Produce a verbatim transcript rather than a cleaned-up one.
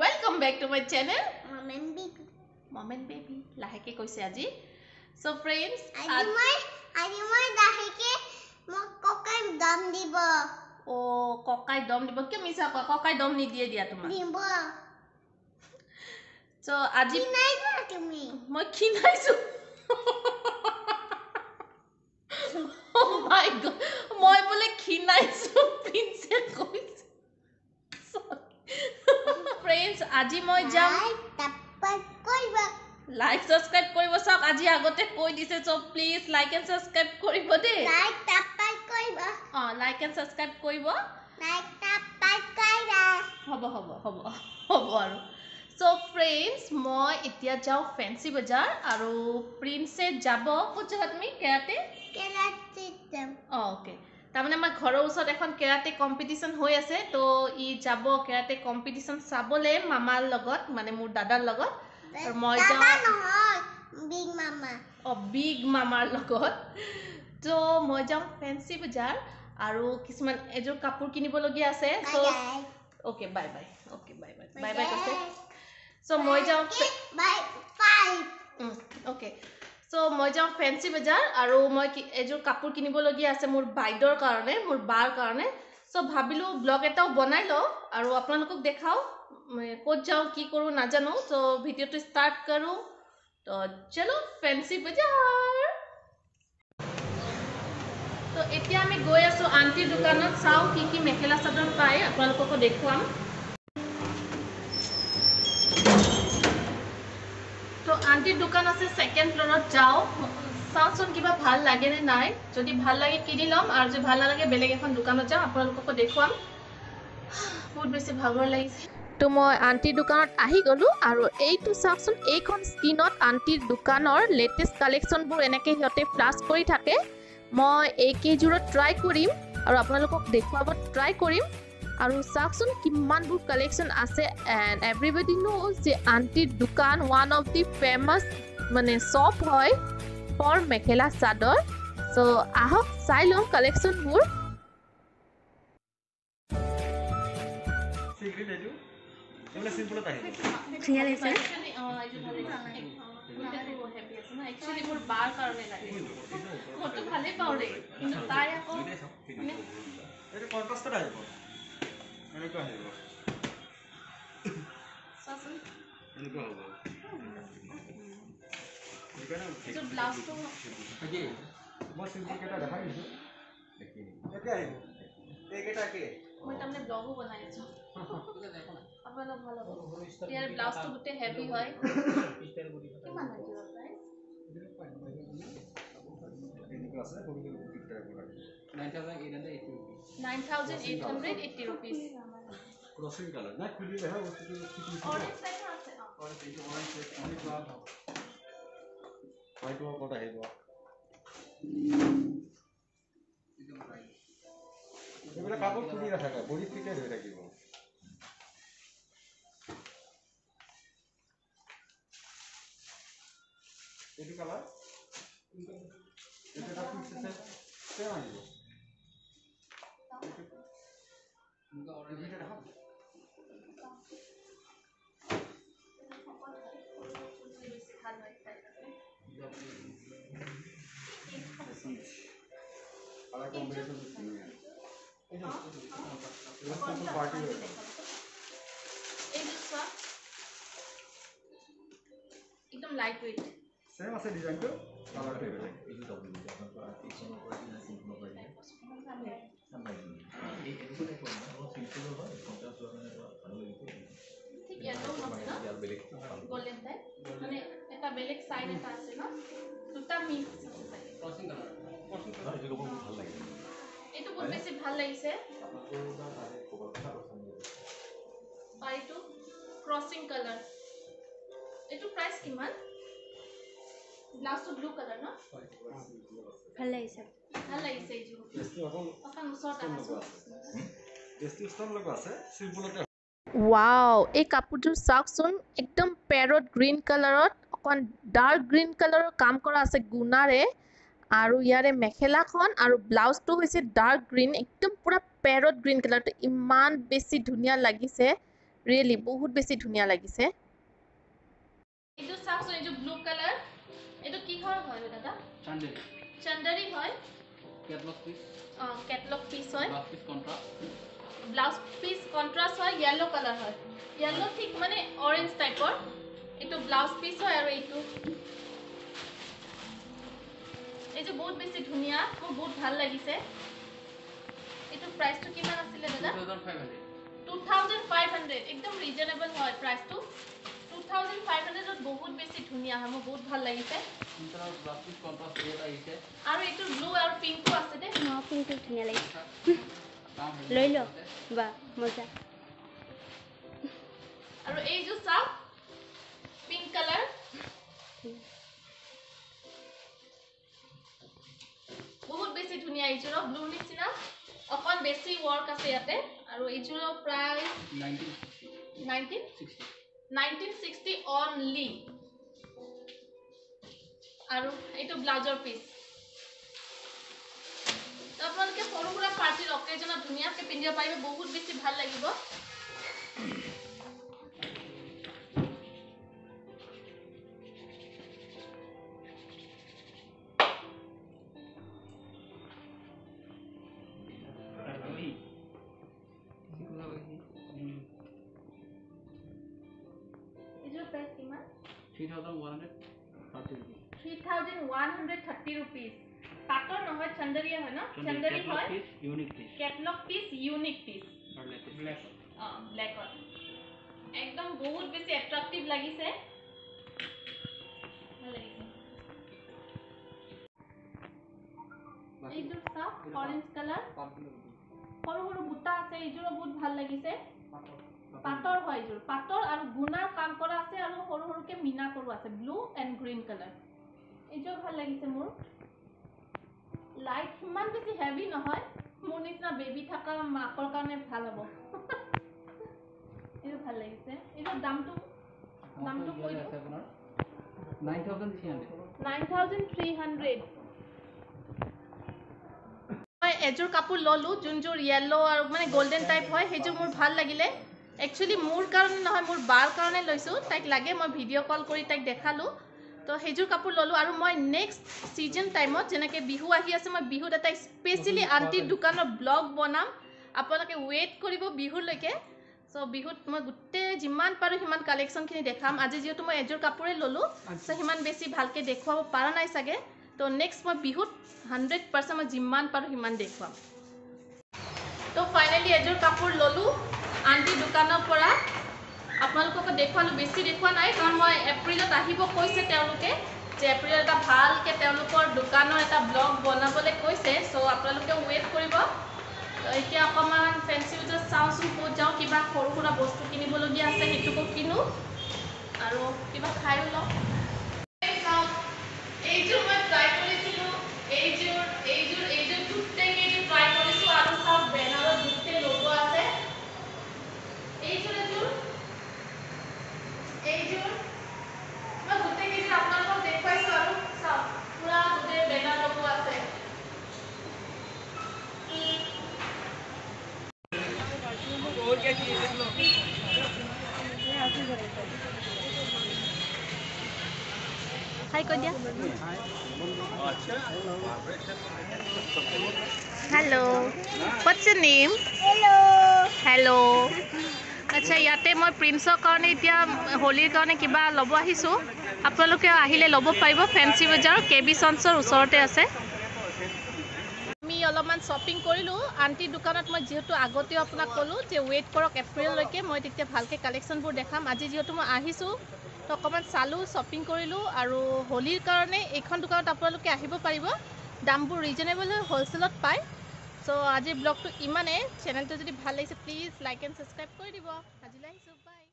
Welcome back to my channel mom and baby mom and baby लाहे के कैसे आजी सो फ्रेंड्स आज मैं आज मैं लाहे के म कोकाय दम दिबो ओ कोकाय दम दिबो के मिसा कोकाय दम नि दिए दिया तुमा दिबो सो आज नि नाही ना तुमी म खि नाही सु ओ माय गॉड মই বলে खि नाही सु पिंसेल कोइ फ्रेंड्स আজি মই যাম সাবস্ক্রাইব কৰিব লাইক সাবস্ক্রাইব কৰিব সব আজি আগতে কই দিছে সব প্লিজ লাইক এন্ড সাবস্ক্রাইব কৰিব দে লাইক সাবস্ক্রাইব কৰিব অ লাইক এন্ড সাবস্ক্রাইব কৰিব লাইক সাবস্ক্রাইব কৰিবা হ'ব হ'ব হ'ব হ'ব আৰু সো फ्रेंड्स মই এতিয়া যাও ফ্যান্সি বাজার আৰু প্রিন্সে যাব কোথায় তুমি কেৰাতে কেৰাতে যাম ওকে तारमाने आमार घरर ओसर एखन केराटे कम्पिटिशन होय आछे तो इ जाबो केराटे कम्पिटिशन साबोले मामार लगत माने मोर दादार लगत आरो मय जाम दादा নহয় बिग मामा ओ बिग मामार लगत तो मय जाम फैंसी बाजार आरो किछुमान एजो कापोर किनिबलगिया आछे so okay bye bye okay bye bye bye bye कसे सो मय जाम बाय बाय ओके सो मैं जाऊँ फैंसी बाजार और मैं एजोर कपड़ किनिबलगिया आछे मोर बाइदर कारणे मोर बार कारणे सो भाबिलो ब्लग एटाओ बनाई लो और आपनालोकक देखाओ कत जाऊँ कि करूँ ना जानो सो भिडियो तो स्टार्ट करूँ तो चलो फैंसी बाजार तो एतिया आमी गई आसो आंटीर दुकानत चाओ कि कि मेखेला चादर पाए आपनालोकक देखुवाम आंटीर दुकान आसे सेकेंड फ्लोर जाओ साउसन किबा ভাল লাগে নে নাই যদি ভাল লাগে কিনি লম আর যদি ভাল না লাগে বেলেগ এখন দোকানত যাও আপোনালোকক দেখুৱাম বহুত বেছি ভাগৰ লাগিছে তো মই আন্টিৰ দোকানত আহি গলো আৰু এইটো সাউসন এইখন স্কিনত আন্টিৰ দোকানৰ লেটেস্ট কালেকশনবোৰ এনেকে হতে ফ্লাশ কৰি থাকে মই এইকেইজোৰ ট্রাই কৰিম আৰু আপোনালোকক দেখুৱাব ট্রাই কৰিম और साउसन किमान बुक कलेक्शन आसे एंड एवरीबडी नोज जे आंटीर दुकान वन ऑफ द फेमस माने शॉप है फॉर मेखेला चादर सो आहक साइलो कलेक्शन मोर सीक्रेट है जो हमने सिंपल होता है रियल है सर एक्चुअली मोर बार करने लगे वो तो भले पावडे किंतु ताया को अरे कॉन्ट्रास्ट है मैंने कहा है वो सासन मैंने कहा होगा देखा ना जो ब्लास्ट हो ओके बहुत सिंपल केटा रखा है इसको देखिए ये क्या है ये केटा के मैं तुमने ब्लॉग वो बनाया था अब वाला भलो यार ब्लास्ट तो बहुत हैवी है कितना है जो प्राइस ये क्लास है थोड़ी कितना है nine thousand eight hundred eighty rupees crossing colour ना खुली है उसके और एक साइड में है और ये जो ऑरेंज है ये क्या है वाइट वाला है वो एकदम राइट ये वाला कागज खुली रखा है बॉडी फिट है ये रखी वो ये जो कलर ये का से है ये उनका ऑर्डर भी रहा अलग कॉम्बिनेशन नहीं है इसको पार्टी है ये इसका एकदम लाइट वेट सेम ऐसे डिजाइन तो कलर पे है ये तो किचन में सिंपल है समझ ठीक है तो मतलब गोल्डन टाइप माने এটা বেলেক সাইড এটা আছে না দুটা মিক্স আছে ক্রসিং করা ক্রসিং করা এই লোক খুব ভালো লাগে এই তো খুব বেশি ভালো লাগিছে পাই টু ক্রসিং কালার এই তো প্রাইস কিমান লাস্ট ব্লু কালার না ভালো লাগিছে ভালো লাগিছে এই যে এখন শর্ট আছে टेस्टी स्टोन लगा से सिंपलते वाओ ए कापुरजो साउसन एकदम पैरोट ग्रीन कलरत अकन डार्क ग्रीन कलरर काम करा আছে গুনারে आरो यारे मेखेला खन आरो ब्लाउज तो होइसे डार्क ग्रीन एकदम पूरा पैरोट ग्रीन कलर तो इमान बेसी धुनिया लागिसे रियली बहुत बेसी धुनिया लागिसे ए जो साक्स ए जो ब्लू कलर ए तो की होय होय दादा चंदरी चंदरी होय catalogue piece a catalogue piece होय blouse piece contrast blouse piece contrast होय येलो कलर होय येलो ठीक माने ऑरेंज टाइप और ए तो ब्लाउज पीस होय आरो ए तो ए जो बहुत बेसी धुनिया को बहुत ভাল लागिसे ए तो प्राइस तो किमान आছিলে दादा पच्चीस सौ एकदम रीजनेबल হয় प्राइस तो पच्चीस सौ ত বহুত বেছি ধুনিয়া হামো বহুত ভাল লাগিছে ইন্টার গ্লাসিক কন্ট্রাস্ট এর আইছে আর একটু ব্লু আর পিঙ্কও আছে দে না পিঙ্ক ধুনিয়া লাগিছে লই লো বা মজা আর এই যে সব পিঙ্ক কালার বহুত বেছি ধুনিয়া ইজরা ব্লু নিছিনা অকন বেছি ওয়ার্ক আছে ইয়াতে আর ইজরা প্রায় nineteen sixty nineteen sixty only आरो एतो ब्लाउजर पीस तो आपनके सरुगुरा पार्टी ओकेजन दुनिया के पिंडिया पाइबे बहुत बेसी ভাল লাগিব थर्टी रुपीस पाटो न हो चंदरिया है ना चंदरी है unique piece catalogue piece unique piece black हां ब्लैक और एकदम बहुत बेसी अट्रैक्टिव लागिस है ভাল লাগিছে এই যে সব ऑरेंज कलर সরু সরু বুটা আছে এইজোড়া বহুত ভাল লাগিছে পাটর হয় এইজোড় পাটর আর গুনার কাম করা আছে আর সরু সরুকে মিনা করা আছে ব্লু এন্ড গ্রিন कलर एजो ভাল লাগিছে মোর লাইট মান বেশি হেভি নহয় মোর নিচনা বেবি থাকা মাকর কারণে ভাল হবো এজো ভাল লাগিছে এজো দামটো দামটো কই আছে আপনার nine thousand three hundred মই এজোর কাপড় ললু জুনজোর ইয়েলো আর মানে গোল্ডেন টাইপ হয় হেজো মোর ভাল লাগিলে একচুয়ালি মোর কারণে নহয় মোর বার কারণে লইছো তাইক লাগে মই ভিডিও কল কৰি তাইক দেখালো तो हेजोर कपूर ललो और मैं नेक्स्ट सीजन टाइम जेनेके बिहू आहि आसे मैं बिहुत एटा स्पेशली आंटीर दुकानर ब्लॉग बनाम आपनाके वेट करिबो बिहुलके सो बिहुत मैं गुटे जिमान पारो हिमान कलेक्शन खिनि देखाम आज जेतु मैं एजोर कपूरे ललो सो हिमान बेसी भालके देखवाबो पारा नाइ सागे तो नेक्स्ट मैं बिहुत hundred percent मैं जिमान पारो हिमान देखवाम तो फाइनली एजोर कपूर ललो आंटीर दुकानर परा आपनलोक देखाल बेसि देखा ना कारण मैं एप्रिल कैसे एप्रिल भालक दुकान एट ब्लग बनबले कैसे सो आपलोके वेट कर फैंसी बजार चाँचन कत जाऊँ क्या सर बस्तु कलगिया किन और क्या खाई लो मैं ट्राई कर बेनार गोटे लोगो आसेजोर एजो मैं गुटे के आपन देख पाइस आरो सा पूरा गुटे बेना लोगो आसे और क्या चीज लो हाय कर दिया अच्छा hello what's your name hello hello अच्छा इते मैं प्रिन्सर कारण इतना होलिर कारण क्या लब आपलोक लब पार फैंसी बजार के बी सन्सर ऊरते आम अलमान शपिंग करूँ आंटीर दुकान मैं जी आगते अपना कलो वेट करक एप्रिलैसे मैं भालक कलेक्शनबूर देखाम आज जी मैं तो अकान चालू शपिंग करूँ और होलिर कारण ये दुकान आपलोक पार दामबूर रिजनेबल होलसेल पाए सो आज ब्लॉग तो इमाने चैनल तो जो भाई लगे प्लिज लाइक एंड सब्सक्राइब कर दी आज बाय।